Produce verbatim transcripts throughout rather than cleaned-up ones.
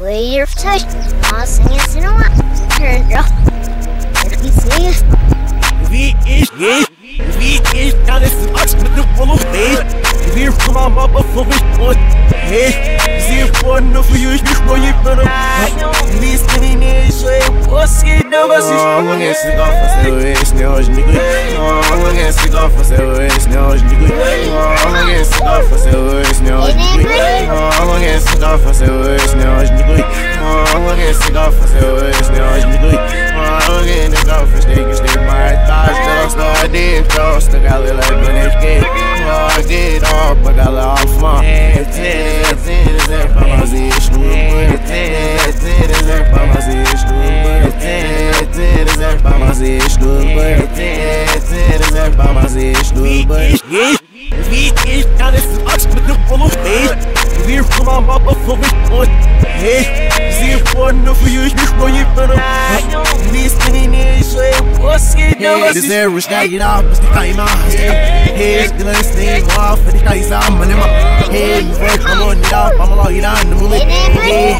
Way your touch, passing is in a lot. Turn it off. We see it. We is, yes. We is, that is much with the full of faith. We're from our mother for this one. Hey, see if one of you is before you put up. Please, can you say, what's it? No, I'm going to stick off for seven inch nails. I'm going to stick off for seven inch nails. I'm going to stick off for seven inch nails. I'm gonna say words now, I'm gonna stick off for say words now, I'm gonna stick off for say words now, I'm gonna stick off for say words now, I'm did off, but I love fun. It's it's it's it's it's this air was not it off, but the time out. Here's the last thing off, but the guy's on my head. I'm on it off, I'm on it on the moon.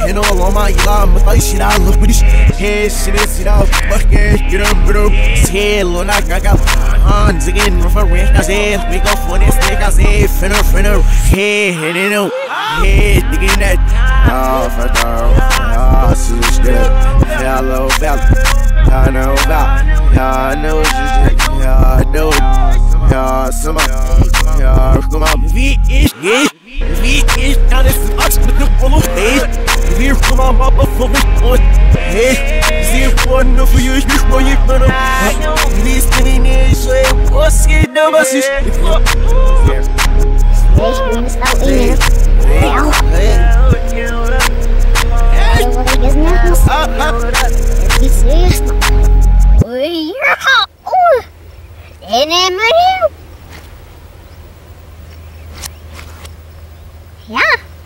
And all on my yard, but I shit out, look with this. Head shit is it off, fuck it, get up, bro. Hell, on I got hands again, refer it. I said, we go for this thing, I said, finna, finna. Head, and it out. Head, digging that. Oh, for now, oh, so it's good. Hello, Valley. I know about, yeah, I know it's just, yeah, I know it, yeah, some of, yeah, come on. We is, yeah, we is, that is us with the full of faith. We're from our mother for this point, hey, see if one of you is before you put up. Please, can you say, what's it, no, my sister? Yeah,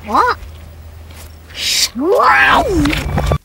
what? Wow!